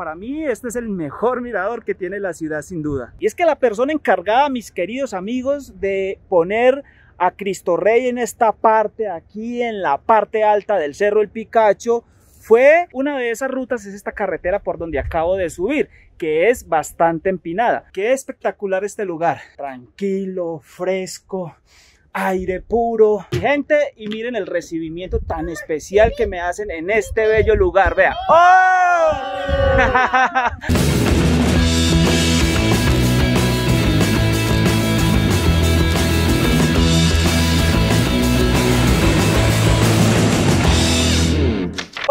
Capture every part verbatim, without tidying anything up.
para mí este es el mejor mirador que tiene la ciudad sin duda. Y es que la persona encargada, mis queridos amigos, de poner a Cristo Rey en esta parte, aquí en la parte alta del Cerro El Picacho, fue una de esas rutas, es esta carretera por donde acabo de subir, que es bastante empinada. Qué espectacular este lugar, tranquilo, fresco, aire puro. Y gente, y miren el recibimiento tan especial que me hacen en este bello lugar, vea. ¡Oh!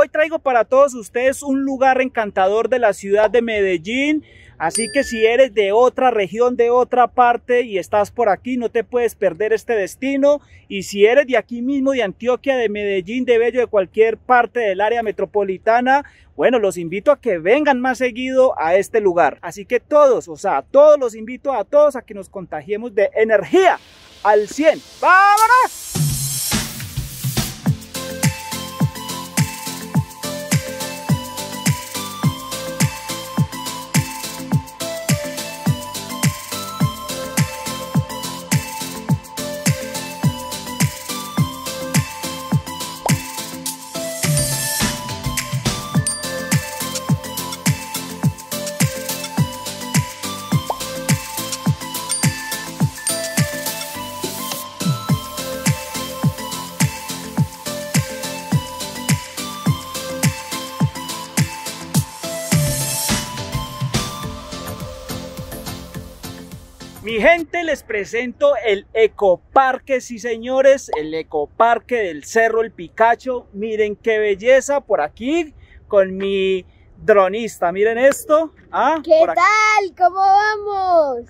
Hoy traigo para todos ustedes un lugar encantador de la ciudad de Medellín, así que si eres de otra región, de otra parte y estás por aquí, no te puedes perder este destino. Y si eres de aquí mismo, de Antioquia, de Medellín, de Bello, de cualquier parte del área metropolitana, bueno, los invito a que vengan más seguido a este lugar. Así que todos, o sea, todos los invito a todos a que nos contagiemos de energía al cien. ¡Vámonos! Mi gente, les presento el ecoparque, sí señores, el ecoparque del Cerro El Picacho. Miren qué belleza por aquí con mi dronista, miren esto. Ah, ¿qué tal? ¿Cómo vamos?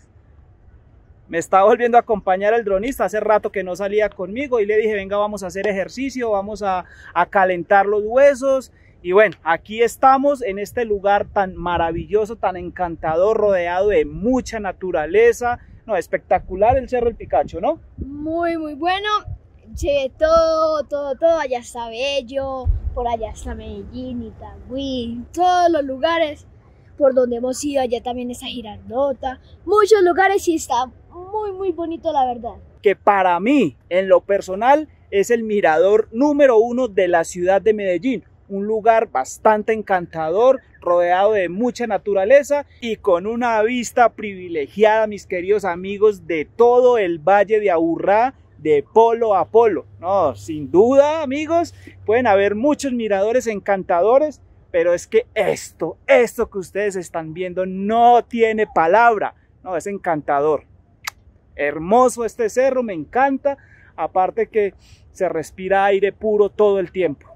Me está volviendo a acompañar el dronista, hace rato que no salía conmigo y le dije, venga, vamos a hacer ejercicio, vamos a, a calentar los huesos. Y bueno, aquí estamos en este lugar tan maravilloso, tan encantador, rodeado de mucha naturaleza. No, espectacular el Cerro El Picacho, ¿no? Muy, muy bueno. Che, todo, todo, todo. Allá está Bello, por allá está Medellín, Itagüí, todos los lugares por donde hemos ido. Allá también está Girardota. Muchos lugares y está muy, muy bonito, la verdad. Que para mí, en lo personal, es el mirador número uno de la ciudad de Medellín. Un lugar bastante encantador, rodeado de mucha naturaleza y con una vista privilegiada, mis queridos amigos, de todo el Valle de Aburrá, de polo a polo. No, sin duda, amigos, pueden haber muchos miradores encantadores, pero es que esto, esto que ustedes están viendo no tiene palabra. No, es encantador. Hermoso este cerro, me encanta. Aparte que se respira aire puro todo el tiempo.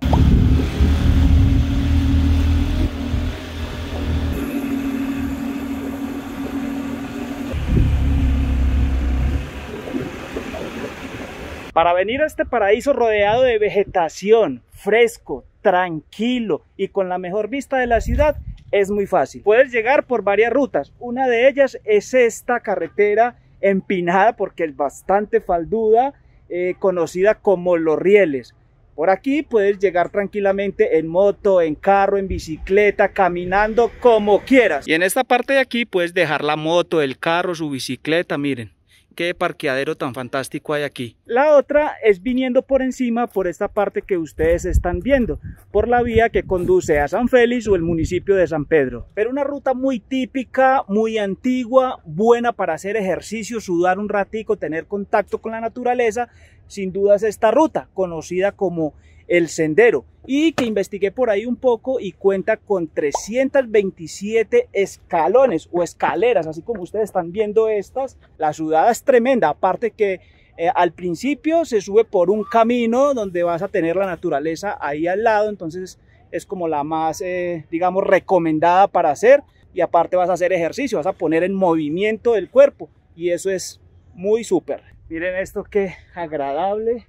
Para venir a este paraíso rodeado de vegetación, fresco, tranquilo y con la mejor vista de la ciudad, es muy fácil. Puedes llegar por varias rutas. Una de ellas es esta carretera empinada porque es bastante falduda, eh, conocida como Los Rieles. Por aquí puedes llegar tranquilamente en moto, en carro, en bicicleta, caminando, como quieras. Y en esta parte de aquí puedes dejar la moto, el carro, su bicicleta, miren. Qué parqueadero tan fantástico hay aquí. La otra es viniendo por encima, por esta parte que ustedes están viendo, por la vía que conduce a San Félix o el municipio de San Pedro. Pero una ruta muy típica, muy antigua, buena para hacer ejercicio, sudar un ratico, tener contacto con la naturaleza. Sin duda es esta ruta, conocida como El Sendero, y que investigué por ahí un poco y cuenta con trescientos veintisiete escalones o escaleras, así como ustedes están viendo estas. La sudada es tremenda, aparte que eh, al principio se sube por un camino donde vas a tener la naturaleza ahí al lado, entonces es como la más, eh, digamos, recomendada para hacer, y aparte vas a hacer ejercicio, vas a poner en movimiento el cuerpo, y eso es muy súper. Miren esto, qué agradable.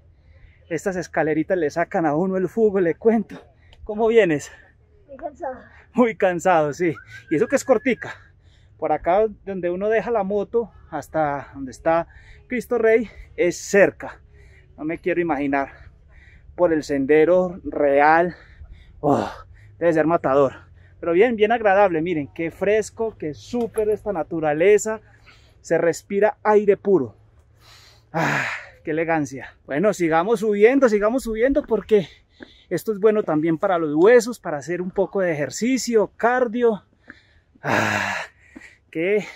Estas escaleritas le sacan a uno el fuego, le cuento. ¿Cómo vienes? Muy cansado. Muy cansado, sí. Y eso que es cortica. Por acá donde uno deja la moto hasta donde está Cristo Rey es cerca. No me quiero imaginar. Por el sendero real. Oh, debe ser matador. pero bien, bien agradable. Miren, qué fresco, qué súper esta naturaleza. Se respira aire puro. ¡Ah, qué elegancia! Bueno, sigamos subiendo, sigamos subiendo porque esto es bueno también para los huesos, para hacer un poco de ejercicio, cardio. ¡Ah, qué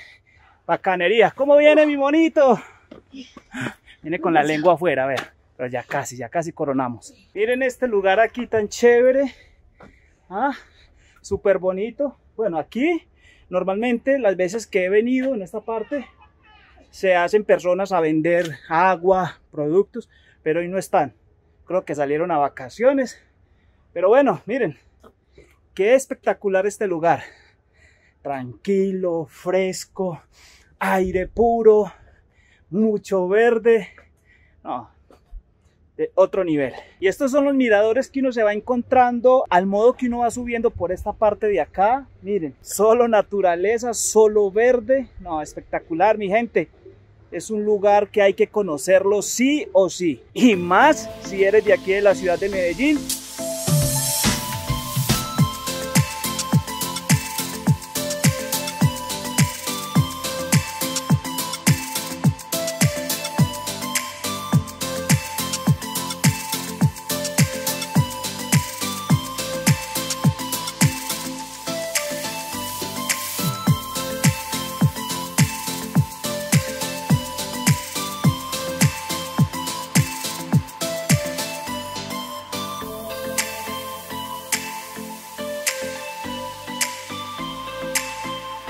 bacanería! ¿Cómo viene mi monito? Viene con la lengua afuera, a ver. Pero ya casi, ya casi coronamos. Miren este lugar aquí tan chévere. Ah, súper bonito. Bueno, aquí normalmente las veces que he venido en esta parte se hacen personas a vender agua, productos, pero hoy no están. Creo que salieron a vacaciones. Pero bueno, miren, qué espectacular este lugar. Tranquilo, fresco, aire puro, mucho verde. No, de otro nivel. Y estos son los miradores que uno se va encontrando al modo que uno va subiendo por esta parte de acá. Miren, solo naturaleza, solo verde. No, espectacular, mi gente. Es un lugar que hay que conocerlo sí o sí, y más si eres de aquí de la ciudad de Medellín.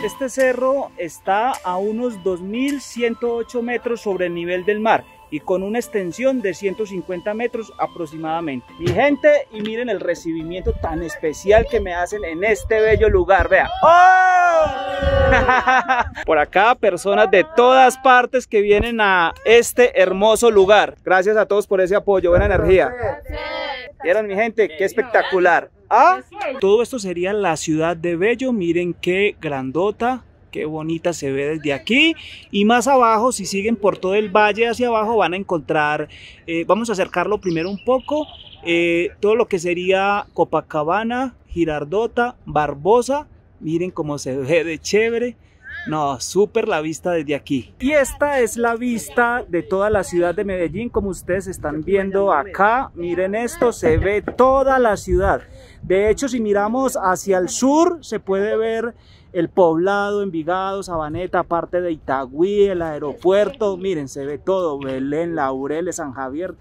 Este cerro está a unos dos mil ciento ocho metros sobre el nivel del mar y con una extensión de ciento cincuenta metros aproximadamente. Mi gente, y miren el recibimiento tan especial que me hacen en este bello lugar, vean. ¡Oh! Por acá personas de todas partes que vienen a este hermoso lugar. Gracias a todos por ese apoyo, buena energía. ¿Vieron, mi gente? ¡Qué espectacular! ¿Ah? Todo esto sería la ciudad de Bello. Miren qué grandota, qué bonita se ve desde aquí. Y más abajo, si siguen por todo el valle hacia abajo, van a encontrar, eh, vamos a acercarlo primero un poco, eh, todo lo que sería Copacabana, Girardota, Barbosa. Miren cómo se ve de chévere. No, súper la vista desde aquí. Y esta es la vista de toda la ciudad de Medellín, como ustedes están viendo acá. Miren esto, se ve toda la ciudad. De hecho, si miramos hacia el sur, se puede ver el poblado, Envigado, Sabaneta, parte de Itagüí, el aeropuerto. Miren, se ve todo, Belén, Laureles, San Javier.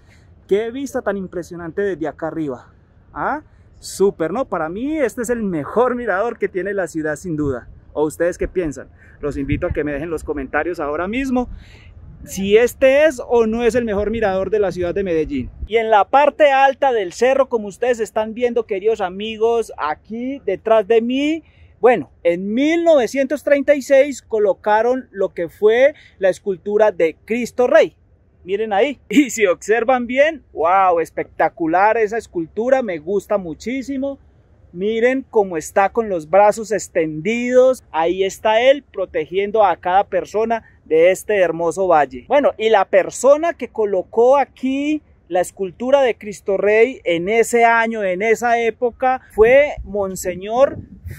Qué vista tan impresionante desde acá arriba. ¿Ah? Súper, ¿no? Para mí este es el mejor mirador que tiene la ciudad, sin duda. ¿O ustedes qué piensan? Los invito a que me dejen los comentarios ahora mismo si este es o no es el mejor mirador de la ciudad de Medellín. Y en la parte alta del cerro, como ustedes están viendo, queridos amigos, aquí detrás de mí, bueno, en mil novecientos treinta y seis colocaron lo que fue la escultura de Cristo Rey. Miren ahí, y si observan bien, wow, espectacular esa escultura, me gusta muchísimo. Miren cómo está con los brazos extendidos, ahí está él protegiendo a cada persona de este hermoso valle. Bueno, y la persona que colocó aquí la escultura de Cristo Rey en ese año, en esa época, fue Monseñor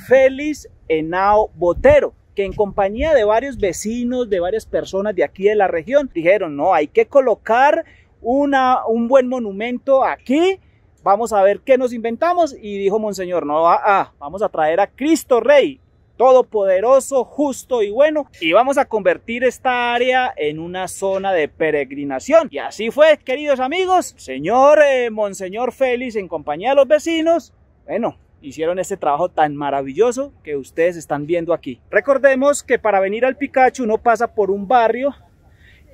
Félix Henao Botero, que en compañía de varios vecinos, de varias personas de aquí de la región, dijeron, no, hay que colocar una, un buen monumento aquí. Vamos a ver qué nos inventamos, y dijo Monseñor, no, ah, ah, vamos a traer a Cristo Rey, todopoderoso, justo y bueno, y vamos a convertir esta área en una zona de peregrinación. Y así fue, queridos amigos, señor eh, Monseñor Félix, en compañía de los vecinos, bueno, hicieron este trabajo tan maravilloso que ustedes están viendo aquí. Recordemos que para venir al Picacho uno pasa por un barrio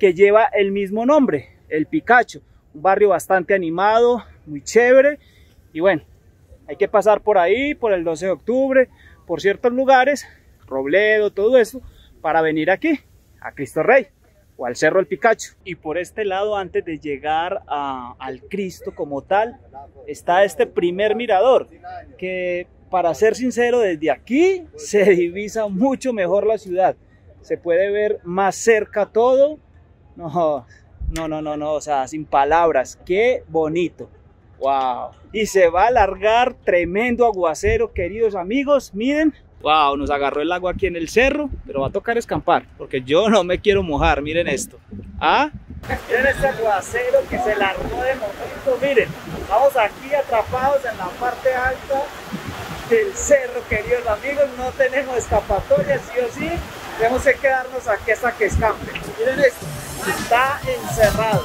que lleva el mismo nombre, el Picacho, un barrio bastante animado, muy chévere, y bueno, hay que pasar por ahí, por el doce de octubre, por ciertos lugares, Robledo, todo esto, para venir aquí, a Cristo Rey, o al Cerro El Picacho. Y por este lado, antes de llegar a, al Cristo como tal, está este primer mirador, que para ser sincero, desde aquí se divisa mucho mejor la ciudad, se puede ver más cerca todo, no, no, no, no, no, o sea, sin palabras, qué bonito. Wow. Y se va a alargar tremendo aguacero, queridos amigos, miren. Wow, nos agarró el agua aquí en el cerro, pero va a tocar escampar, porque yo no me quiero mojar, miren esto. ¿Ah? Miren este aguacero que se largó de momento, miren. Vamos aquí atrapados en la parte alta del cerro, queridos amigos, no tenemos escapatoria, sí o sí. Tenemos que quedarnos aquí hasta que escampe. Miren esto, está encerrado.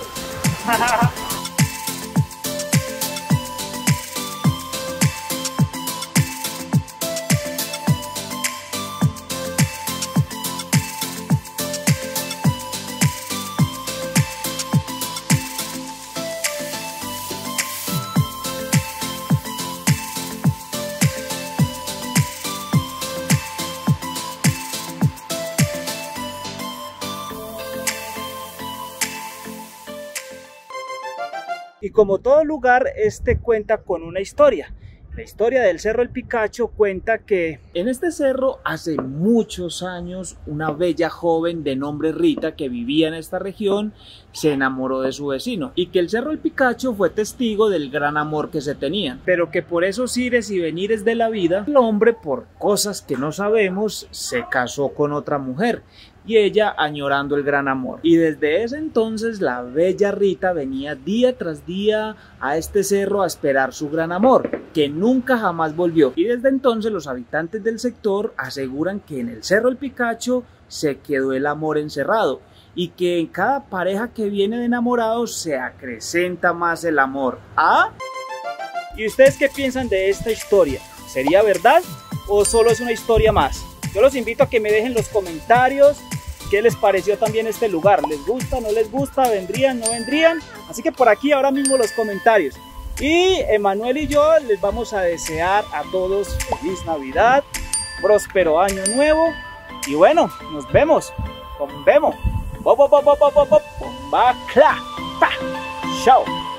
Y como todo lugar, este cuenta con una historia. La historia del Cerro El Picacho cuenta que en este cerro hace muchos años una bella joven de nombre Rita, que vivía en esta región, se enamoró de su vecino, y que el Cerro El Picacho fue testigo del gran amor que se tenían, pero que por esos ires y venires de la vida, el hombre, por cosas que no sabemos, se casó con otra mujer, y ella añorando el gran amor. Y desde ese entonces la bella Rita venía día tras día a este cerro a esperar su gran amor, que nunca jamás volvió. Y desde entonces los habitantes del sector aseguran que en el Cerro El Picacho se quedó el amor encerrado, y que en cada pareja que viene de enamorados se acrecenta más el amor. ¿Ah? ¿Y ustedes qué piensan de esta historia? ¿Sería verdad o solo es una historia más? Yo los invito a que me dejen los comentarios qué les pareció también este lugar. ¿Les gusta, no les gusta? ¿Vendrían, no vendrían? Así que por aquí ahora mismo los comentarios. Y Emanuel y yo les vamos a desear a todos feliz Navidad, próspero año nuevo. Y bueno, nos vemos. Nos vemos. ¡Bomba! ¡Chao!